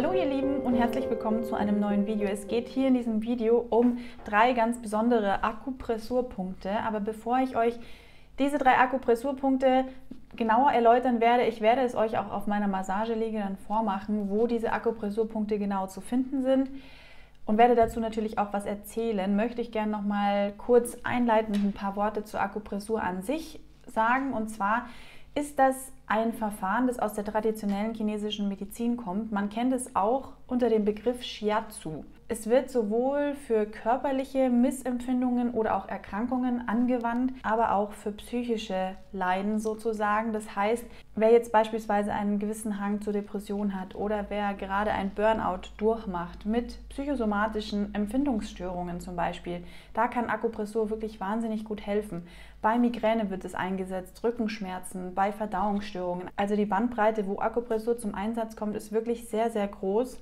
Hallo ihr Lieben und herzlich willkommen zu einem neuen Video. Es geht hier in diesem Video um drei ganz besondere Akupressurpunkte. Aber bevor ich euch diese drei Akupressurpunkte genauer erläutern werde, ich werde es euch auch auf meiner Massageliege dann vormachen, wo diese Akupressurpunkte genau zu finden sind und werde dazu natürlich auch was erzählen. Möchte ich gerne nochmal kurz einleitend ein paar Worte zur Akupressur an sich sagen. Und zwar ist das ein Verfahren, das aus der traditionellen chinesischen Medizin kommt. Man kennt es auch unter dem Begriff Shiatsu. Es wird sowohl für körperliche Missempfindungen oder auch Erkrankungen angewandt, aber auch für psychische Leiden sozusagen. Das heißt, wer jetzt beispielsweise einen gewissen Hang zur Depression hat oder wer gerade ein Burnout durchmacht mit psychosomatischen Empfindungsstörungen zum Beispiel, da kann Akupressur wirklich wahnsinnig gut helfen. Bei Migräne wird es eingesetzt, Rückenschmerzen, bei Verdauungsstörungen. Also die Bandbreite, wo Akupressur zum Einsatz kommt, ist wirklich sehr, sehr groß.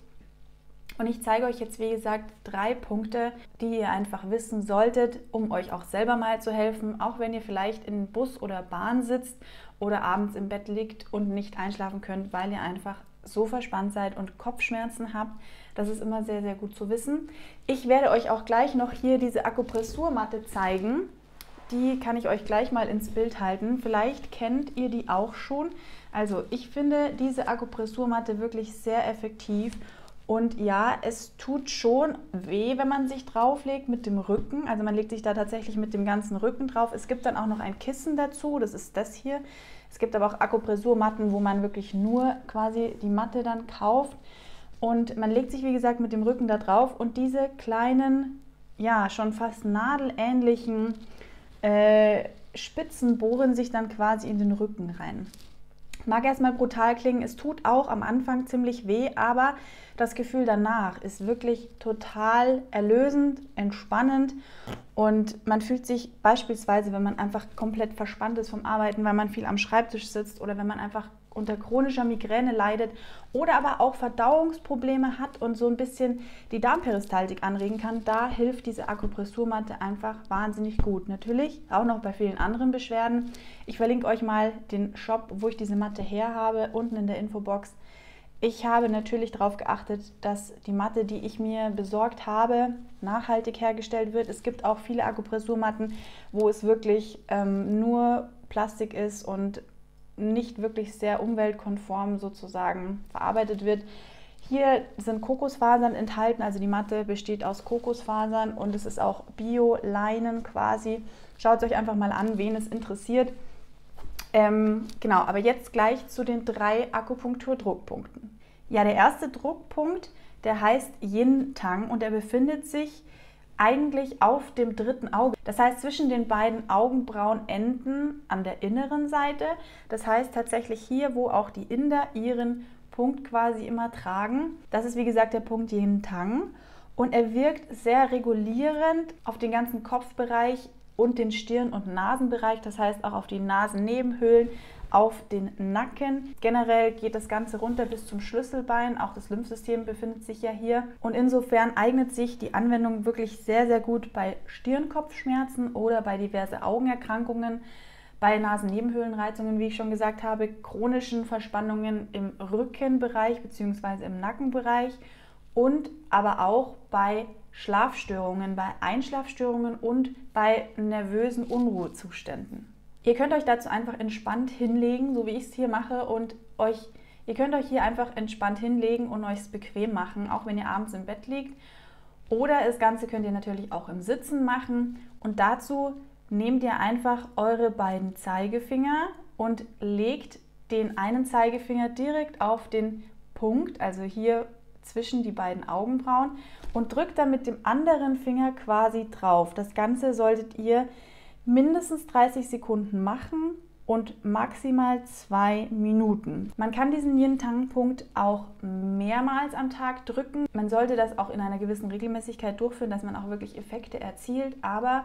Und ich zeige euch jetzt, wie gesagt, drei Punkte, die ihr einfach wissen solltet, um euch auch selber mal zu helfen, auch wenn ihr vielleicht in Bus oder Bahn sitzt oder abends im Bett liegt und nicht einschlafen könnt, weil ihr einfach so verspannt seid und Kopfschmerzen habt. Das ist immer sehr, sehr gut zu wissen. Ich werde euch auch gleich noch hier diese Akupressurmatte zeigen. Die kann ich euch gleich mal ins Bild halten. Vielleicht kennt ihr die auch schon. Also ich finde diese Akupressurmatte wirklich sehr effektiv. Und ja, es tut schon weh, wenn man sich drauflegt mit dem Rücken. Also man legt sich da tatsächlich mit dem ganzen Rücken drauf. Es gibt dann auch noch ein Kissen dazu, das ist das hier. Es gibt aber auch Akupressurmatten, wo man wirklich nur quasi die Matte dann kauft. Und man legt sich, wie gesagt, mit dem Rücken da drauf. Und diese kleinen, ja, schon fast nadelähnlichen Spitzen bohren sich dann quasi in den Rücken rein. Mag erstmal brutal klingen, es tut auch am Anfang ziemlich weh, aber das Gefühl danach ist wirklich total erlösend, entspannend und man fühlt sich beispielsweise, wenn man einfach komplett verspannt ist vom Arbeiten, weil man viel am Schreibtisch sitzt oder wenn man einfach unter chronischer Migräne leidet oder aber auch Verdauungsprobleme hat und so ein bisschen die Darmperistaltik anregen kann, da hilft diese Akupressurmatte einfach wahnsinnig gut. Natürlich auch noch bei vielen anderen Beschwerden. Ich verlinke euch mal den Shop, wo ich diese Matte her habe, unten in der Infobox. Ich habe natürlich darauf geachtet, dass die Matte, die ich mir besorgt habe, nachhaltig hergestellt wird. Es gibt auch viele Akupressurmatten, wo es wirklich nur Plastik ist und nicht wirklich sehr umweltkonform sozusagen verarbeitet wird. Hier sind Kokosfasern enthalten, also die Matte besteht aus Kokosfasern und es ist auch Bio-Leinen quasi. Schaut es euch einfach mal an, wen es interessiert. Genau, aber jetzt gleich zu den drei Akupunktur-Druckpunkten. Ja, der erste Druckpunkt, der heißt Yin-Tang und er befindet sich eigentlich auf dem dritten Auge. Das heißt, zwischen den beiden Augenbrauenenden an der inneren Seite. Das heißt tatsächlich hier, wo auch die Inder ihren Punkt quasi immer tragen. Das ist wie gesagt der Punkt Yin-Tang und er wirkt sehr regulierend auf den ganzen Kopfbereich und den Stirn- und Nasenbereich. Das heißt auch auf die Nasennebenhöhlen, auf den Nacken. Generell geht das Ganze runter bis zum Schlüsselbein. Auch das Lymphsystem befindet sich ja hier. Und insofern eignet sich die Anwendung wirklich sehr, sehr gut bei Stirnkopfschmerzen oder bei diversen Augenerkrankungen, bei Nasennebenhöhlenreizungen, wie ich schon gesagt habe, chronischen Verspannungen im Rückenbereich bzw. im Nackenbereich und aber auch bei Schlafstörungen, bei Einschlafstörungen und bei nervösen Unruhezuständen. Ihr könnt euch dazu einfach entspannt hinlegen, so wie ich es hier mache und ihr könnt euch hier einfach entspannt hinlegen und euch es bequem machen, auch wenn ihr abends im Bett liegt. Oder das Ganze könnt ihr natürlich auch im Sitzen machen und dazu nehmt ihr einfach eure beiden Zeigefinger und legt den einen Zeigefinger direkt auf den Punkt, also hier zwischen die beiden Augenbrauen und drückt dann mit dem anderen Finger quasi drauf. Das Ganze solltet ihr mindestens 30 Sekunden machen und maximal 2 Minuten. Man kann diesen Yin-Tang-Punkt auch mehrmals am Tag drücken. Man sollte das auch in einer gewissen Regelmäßigkeit durchführen, dass man auch wirklich Effekte erzielt, aber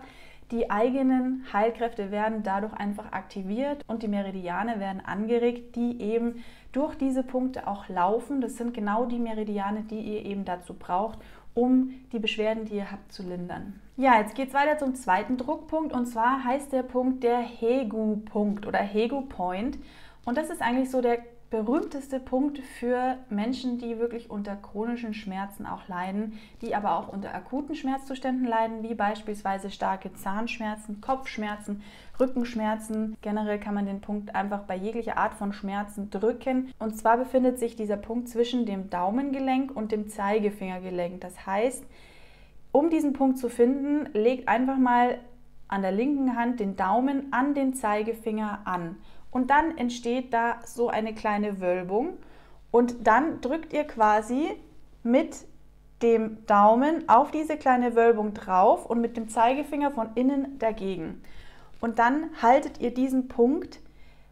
die eigenen Heilkräfte werden dadurch einfach aktiviert und die Meridiane werden angeregt, die eben durch diese Punkte auch laufen. Das sind genau die Meridiane, die ihr eben dazu braucht, um die Beschwerden, die ihr habt, zu lindern. Ja, jetzt geht es weiter zum zweiten Druckpunkt und zwar heißt der Punkt der Hegu-Punkt oder Hegu-Point. Und das ist eigentlich so der berühmteste Punkt für Menschen, die wirklich unter chronischen Schmerzen auch leiden, die aber auch unter akuten Schmerzzuständen leiden, wie beispielsweise starke Zahnschmerzen, Kopfschmerzen, Rückenschmerzen. Generell kann man den Punkt einfach bei jeglicher Art von Schmerzen drücken. Und zwar befindet sich dieser Punkt zwischen dem Daumengelenk und dem Zeigefingergelenk. Das heißt, um diesen Punkt zu finden, legt einfach mal an der linken Hand den Daumen an den Zeigefinger an. Und dann entsteht da so eine kleine Wölbung und dann drückt ihr quasi mit dem Daumen auf diese kleine Wölbung drauf und mit dem Zeigefinger von innen dagegen. Und dann haltet ihr diesen Punkt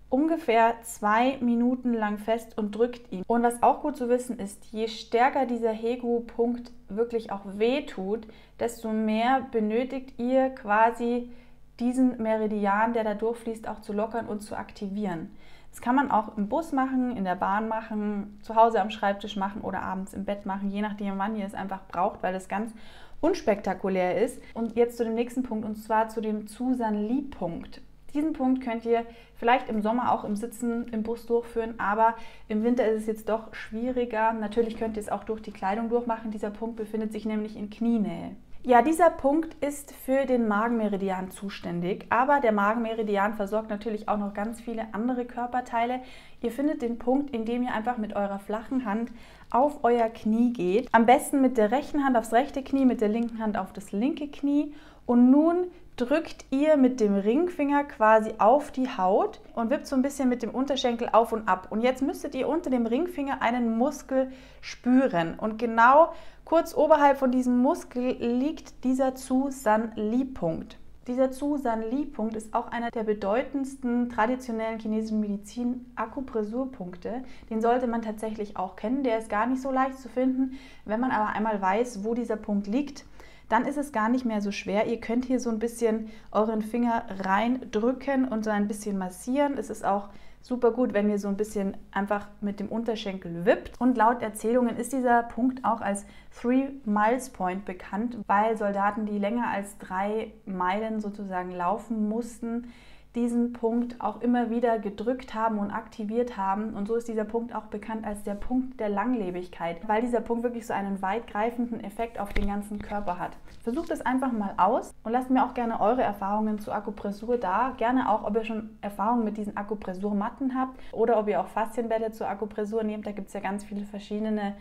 ungefähr 2 Minuten lang fest und drückt ihn. Und was auch gut zu wissen ist, je stärker dieser Hegu-Punkt wirklich auch wehtut, desto mehr benötigt ihr quasi diesen Meridian, der da durchfließt, auch zu lockern und zu aktivieren. Das kann man auch im Bus machen, in der Bahn machen, zu Hause am Schreibtisch machen oder abends im Bett machen, je nachdem, wann ihr es einfach braucht, weil das ganz unspektakulär ist. Und jetzt zu dem nächsten Punkt, und zwar zu dem Zusanli-Punkt. Diesen Punkt könnt ihr vielleicht im Sommer auch im Sitzen im Bus durchführen, aber im Winter ist es jetzt doch schwieriger. Natürlich könnt ihr es auch durch die Kleidung durchmachen. Dieser Punkt befindet sich nämlich in Knienähe. Ja, dieser Punkt ist für den Magenmeridian zuständig, aber der Magenmeridian versorgt natürlich auch noch ganz viele andere Körperteile. Ihr findet den Punkt, indem ihr einfach mit eurer flachen Hand auf euer Knie geht. Am besten mit der rechten Hand aufs rechte Knie, mit der linken Hand auf das linke Knie. Und nun drückt ihr mit dem Ringfinger quasi auf die Haut und wippt so ein bisschen mit dem Unterschenkel auf und ab. Und jetzt müsstet ihr unter dem Ringfinger einen Muskel spüren. Und genau kurz oberhalb von diesem Muskel liegt dieser Zusanli-Punkt. Dieser Zusanli-Punkt ist auch einer der bedeutendsten traditionellen chinesischen Medizin-Akupressurpunkte. Den sollte man tatsächlich auch kennen. Der ist gar nicht so leicht zu finden. Wenn man aber einmal weiß, wo dieser Punkt liegt, dann ist es gar nicht mehr so schwer. Ihr könnt hier so ein bisschen euren Finger reindrücken und so ein bisschen massieren. Es ist auch super gut, wenn ihr so ein bisschen einfach mit dem Unterschenkel wippt. Und laut Erzählungen ist dieser Punkt auch als 3 Miles Point bekannt, weil Soldaten, die länger als 3 Meilen sozusagen laufen mussten, diesen Punkt auch immer wieder gedrückt haben und aktiviert haben. Und so ist dieser Punkt auch bekannt als der Punkt der Langlebigkeit, weil dieser Punkt wirklich so einen weitgreifenden Effekt auf den ganzen Körper hat. Versucht es einfach mal aus und lasst mir auch gerne eure Erfahrungen zur Akupressur da. Gerne auch, ob ihr schon Erfahrungen mit diesen Akupressurmatten habt oder ob ihr auch Faszienbälle zur Akupressur nehmt. Da gibt es ja ganz viele verschiedene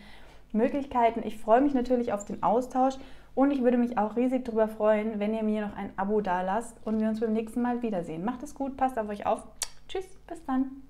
Möglichkeiten. Ich freue mich natürlich auf den Austausch und ich würde mich auch riesig darüber freuen, wenn ihr mir noch ein Abo da lasst und wir uns beim nächsten Mal wiedersehen. Macht es gut, passt auf euch auf. Tschüss, bis dann.